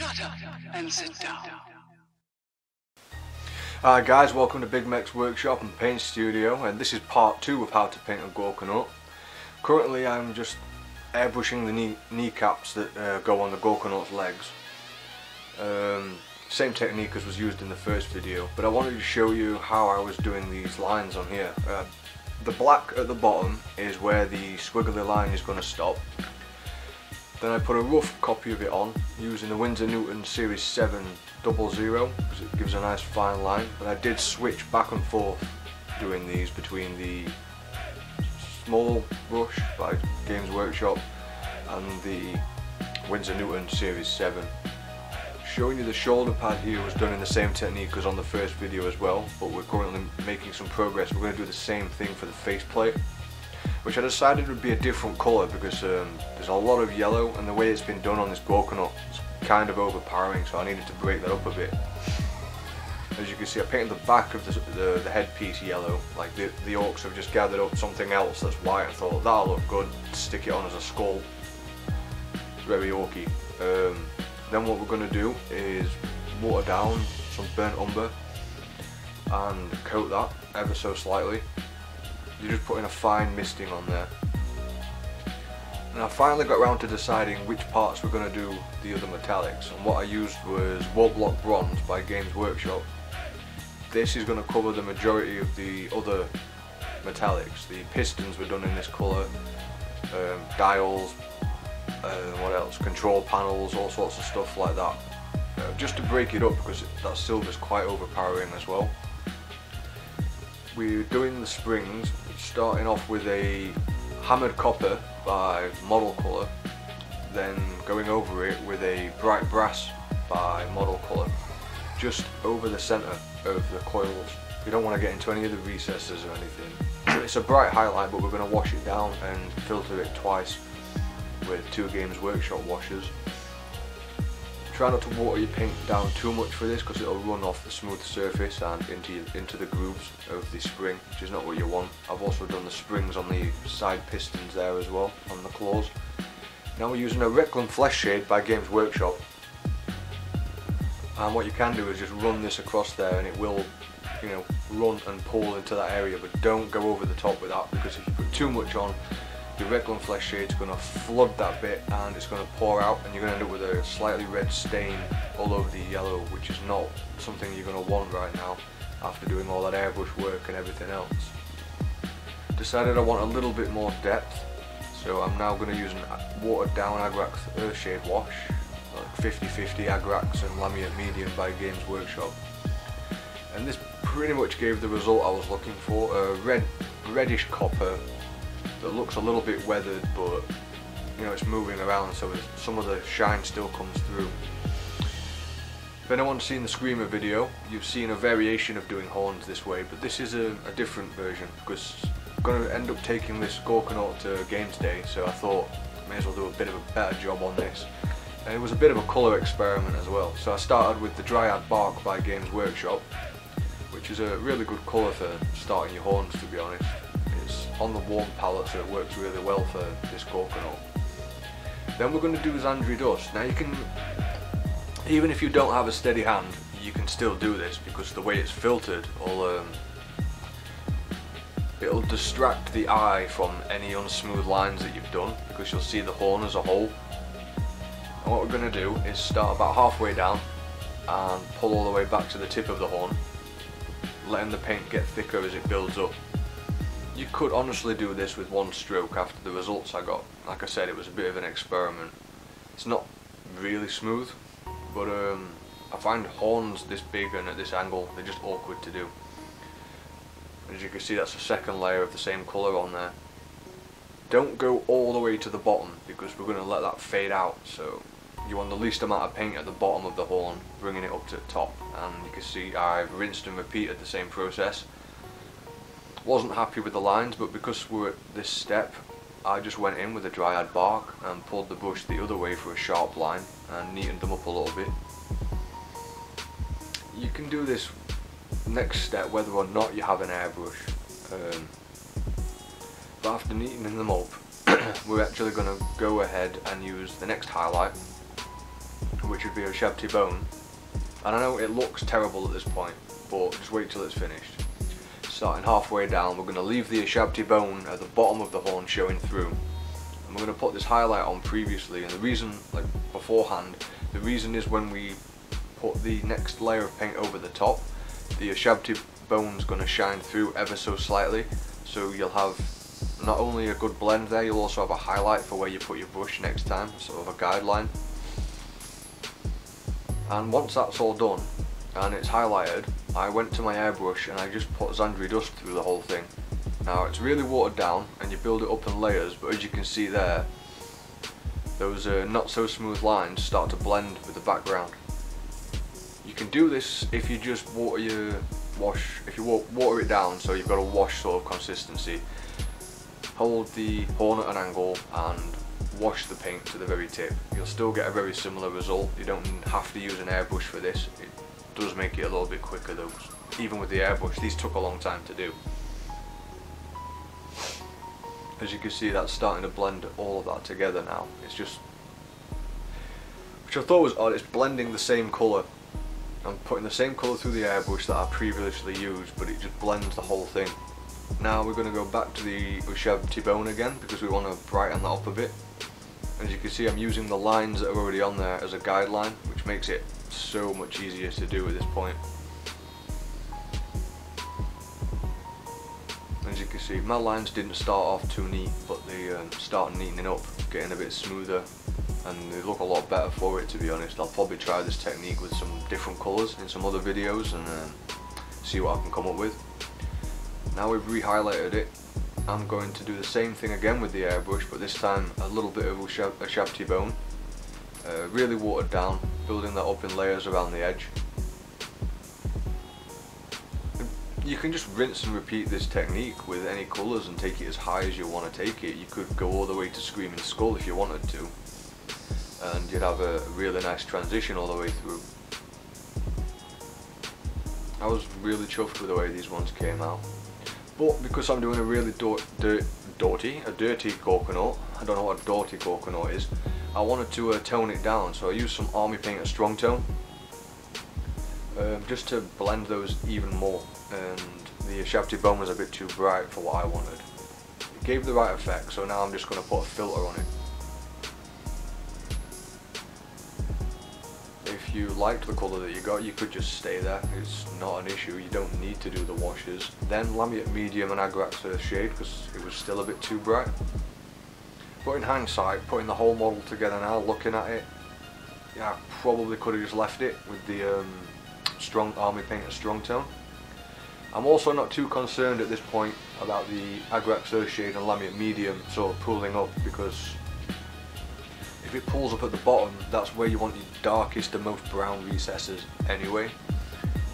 Shut up and sit down. Hi guys, welcome to Big Mech's Workshop and Paint Studio, and this is part 2 of how to paint a Gorkanaut. Currently I'm just airbrushing the kneecaps that go on the Gorkanaut's legs. Same technique as was used in the first video, but I wanted to show you how I was doing these lines on here. The black at the bottom is where the squiggly line is going to stop. Then I put a rough copy of it on using the Winsor-Newton Series 7 Double Zero because it gives a nice fine line. But I did switch back and forth doing these between the small brush by Games Workshop and the Winsor-Newton Series 7. Showing you the shoulder pad here was done in the same technique as on the first video as well, but we're currently making some progress. We're going to do the same thing for the faceplate, which I decided would be a different colour because there's a lot of yellow, and the way it's been done on this Gorkanaut is kind of overpowering, so I needed to break that up a bit. As you can see, I painted the back of the headpiece yellow, like the orcs have just gathered up something else that's white. I thought that'll look good, stick it on as a skull. It's very orky. Then what we're going to do is water down some burnt umber and coat that ever so slightly. You're just putting a fine misting on there. And I finally got around to deciding which parts we're going to do the other metallics, and what I used was Warblock Bronze by Games Workshop. This is going to cover the majority of the other metallics. The pistons were done in this colour, dials, what else, control panels, all sorts of stuff like that. Just to break it up because that silver's quite overpowering as well. We're doing the springs, starting off with a hammered copper by Model Colour, then going over it with a bright brass by Model Colour, just over the centre of the coils. You don't want to get into any of the recesses or anything. It's a bright highlight, but we're going to wash it down and filter it twice with 2 Games Workshop washers. Try not to water your paint down too much for this because it'll run off the smooth surface and into the grooves of the spring, which is not what you want. I've also done the springs on the side pistons there as well, on the claws. Now we're using a Reikland Flesh Shade by Games Workshop, and what you can do is just run this across there and it will, you know, run and pull into that area, but don't go over the top with that, because if you put too much on, the Reikland Flesh Shade's going to flood that bit and it's going to pour out, and you're going to end up with a slightly red stain all over the yellow, which is not something you're going to want right now after doing all that airbrush work and everything else. Decided I want a little bit more depth, so I'm now going to use a watered down Agrax Earth Shade wash, like 50/50 Agrax and Lamian Medium by Games Workshop. And this pretty much gave the result I was looking for, a reddish copper that looks a little bit weathered, but you know, it's moving around, so some of the shine still comes through. If anyone's seen the Screamer video, you've seen a variation of doing horns this way, but this is a different version because I'm going to end up taking this Gorkanaut to Games Day, so I thought I may as well do a bit of a better job on this. And it was a bit of a colour experiment as well, so I started with the Dryad Bark by Games Workshop, which is a really good colour for starting your horns, to be honest. On the warm palette, so it works really well for this Gorkanaut. Then we're going to do Zandri Dust. Now you can, even if you don't have a steady hand, you can still do this because the way it's filtered, it'll distract the eye from any unsmooth lines that you've done, because you'll see the horn as a whole. And what we're going to do is start about halfway down and pull all the way back to the tip of the horn, letting the paint get thicker as it builds up. You could honestly do this with one stroke after the results I got. Like I said, it was a bit of an experiment. It's not really smooth, but I find horns this big and at this angle, they're just awkward to do. As you can see, that's the second layer of the same colour on there. Don't go all the way to the bottom because we're going to let that fade out, so you want the least amount of paint at the bottom of the horn, bringing it up to the top. And you can see I've rinsed and repeated the same process. Wasn't happy with the lines, but because we're at this step, I just went in with a Dryad Bark and pulled the brush the other way for a sharp line and neatened them up a little bit. You can do this next step whether or not you have an airbrush, but after neatening them up, we're actually going to go ahead and use the next highlight, which would be Ushabti Bone. And I know it looks terrible at this point, but just wait till it's finished. Starting halfway down, we're going to leave the Ushabti Bone at the bottom of the horn showing through. And we're going to put this highlight on previously, and the reason, like beforehand, the reason is when we put the next layer of paint over the top, the Ushabti Bone's going to shine through ever so slightly, so you'll have not only a good blend there, you'll also have a highlight for where you put your brush next time, sort of a guideline. And once that's all done, and it's highlighted, I went to my airbrush and I just put Zandri Dust through the whole thing. Now it's really watered down and you build it up in layers, but as you can see there, those not so smooth lines start to blend with the background. You can do this if you just water it down, so you've got a wash sort of consistency. Hold the horn at an angle and wash the paint to the very tip. You'll still get a very similar result. You don't have to use an airbrush for this. It does make it a little bit quicker though. Even with the airbrush, these took a long time to do. As you can see, that's starting to blend all of that together now. It's just, which I thought was odd, it's blending the same colour. I'm putting the same colour through the airbrush that I previously used, but it just blends the whole thing. Now we're going to go back to the Ushabti Bone again, because we want to brighten that up a bit. As you can see, I'm using the lines that are already on there as a guideline, which makes it so much easier to do at this point. As you can see, my lines didn't start off too neat, but they start neatening up, getting a bit smoother, and they look a lot better for it, to be honest. I'll probably try this technique with some different colours in some other videos and see what I can come up with. Now we've re-highlighted it, I'm going to do the same thing again with the airbrush, but this time a little bit of Ushabti Bone, really watered down, building that up in layers around the edge. You can just rinse and repeat this technique with any colours and take it as high as you want to take it. You could go all the way to Screaming Skull if you wanted to, and you'd have a really nice transition all the way through. I was really chuffed with the way these ones came out. But because I'm doing a really dirty Gorkanaut, I don't know what a dirty Gorkanaut is, I wanted to tone it down, so I used some army paint, a strong tone, just to blend those even more, and the Ushabti Bone was a bit too bright for what I wanted. It gave the right effect, so now I'm just going to put a filter on it. If you liked the colour that you got, you could just stay there, it's not an issue, you don't need to do the washes. Then Lamian Medium and Agrax Earth Shade, because it was still a bit too bright. But in hindsight, putting the whole model together now, looking at it, yeah, I probably could have just left it with the strong army paint and strong tone. I'm also not too concerned at this point about the Agrax Earth Shade and Lamian Medium sort of pooling up, because if it pulls up at the bottom, that's where you want your darkest and most brown recesses anyway.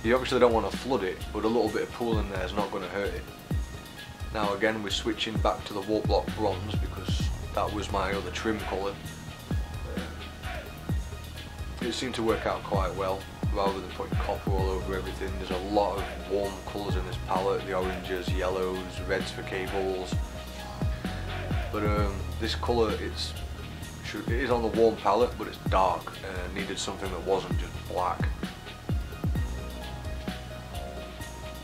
You obviously don't want to flood it, but a little bit of pooling there is not going to hurt it. Now again, we're switching back to the Warblock Bronze, because that was my other trim colour. It seemed to work out quite well, rather than putting copper all over everything. There's a lot of warm colours in this palette, the oranges, yellows, reds for cables. But this colour, it is on the warm palette, but it's dark, and needed something that wasn't just black.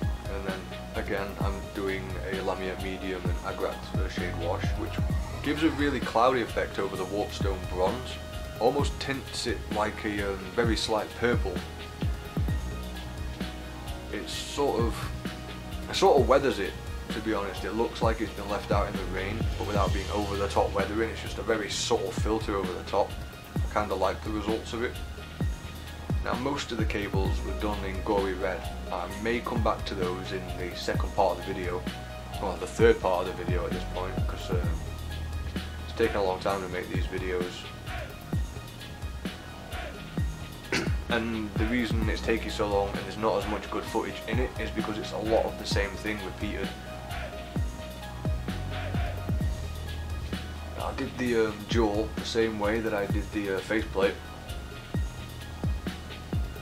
And then again, I'm doing a Lamian Medium and Agrax Earth Shade wash, which gives a really cloudy effect over the Warpstone Bronze, almost tints it like a very slight purple. It sort of weathers it, to be honest. It looks like it's been left out in the rain, but without being over the top weathering. It's just a very subtle filter over the top. I kind of like the results of it. Now most of the cables were done in gory red. I may come back to those in the second part of the video, or the third part of the video at this point, because it's taken a long time to make these videos. And the reason it's taking so long and there's not as much good footage in it is because it's a lot of the same thing repeated. I did the jaw the same way that I did the faceplate.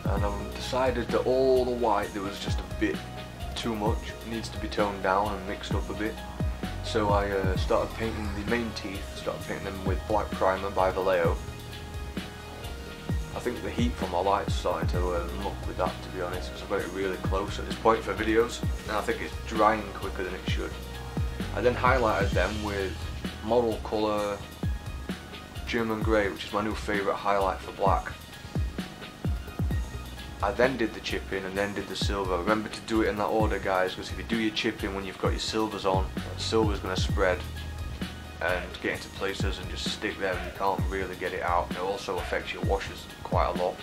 And I've decided that all the white there was just a bit too much. It needs to be toned down and mixed up a bit. So I started painting the main teeth, started painting them with black primer by Vallejo. I think the heat from my lights started to muck with that, to be honest, because I've got it really close at this point for videos, and I think it's drying quicker than it should. I then highlighted them with Model Colour German Grey, which is my new favourite highlight for black. I then did the chipping and then did the silver. Remember to do it in that order, guys, because if you do your chipping when you've got your silvers on, that silver's going to spread and get into places and just stick there and you can't really get it out. It also affects your washes quite a lot.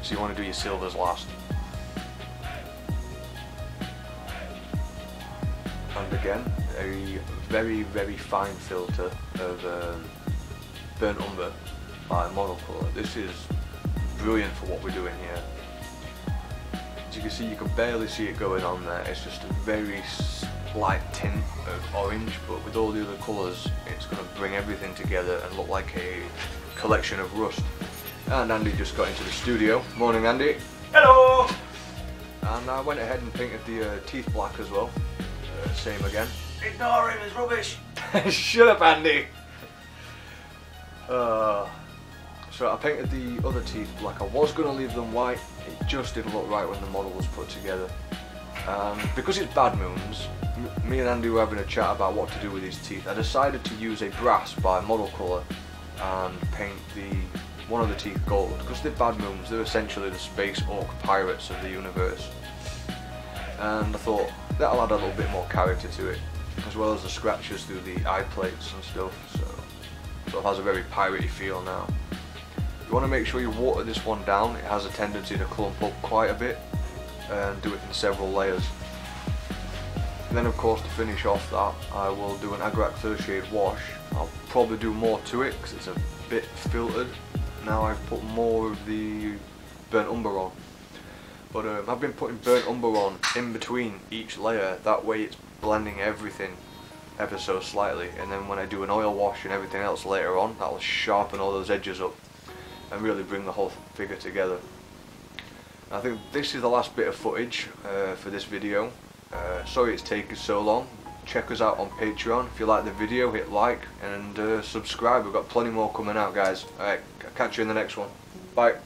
So you want to do your silvers last. And again, a very, very fine filter of Burnt Umber by Monocolor. This is brilliant for what we're doing here. As you can see, you can barely see it going on there. It's just a very light tint of orange, but with all the other colours it's going to bring everything together and look like a collection of rust. And Andy just got into the studio. Morning, Andy. Hello! And I went ahead and painted the teeth black as well. Same again. Ignore him, it's rubbish! Shut up, Andy! So I painted the other teeth black. I was going to leave them white, it just didn't look right when the model was put together. Because it's Bad Moons, me and Andy were having a chat about what to do with these teeth. I decided to use a brass by Model Colour and paint one of the teeth gold. Because they're Bad Moons, they're essentially the space orc pirates of the universe. And I thought that'll add a little bit more character to it, as well as the scratches through the eye plates and stuff, so sort of has a very piratey feel now. You want to make sure you water this one down, it has a tendency to clump up quite a bit, and do it in several layers. And then of course to finish off that I will do an Agrax Earth Shade wash. I'll probably do more to it because it's a bit filtered. Now I've put more of the Burnt Umber on. But I've been putting Burnt Umber on in between each layer, that way it's blending everything ever so slightly, and then when I do an oil wash and everything else later on, that'll sharpen all those edges up and really bring the whole figure together. I think this is the last bit of footage for this video. Sorry it's taken so long. Check us out on Patreon. If you like the video, hit like and subscribe. We've got plenty more coming out, guys. Alright, catch you in the next one. Bye.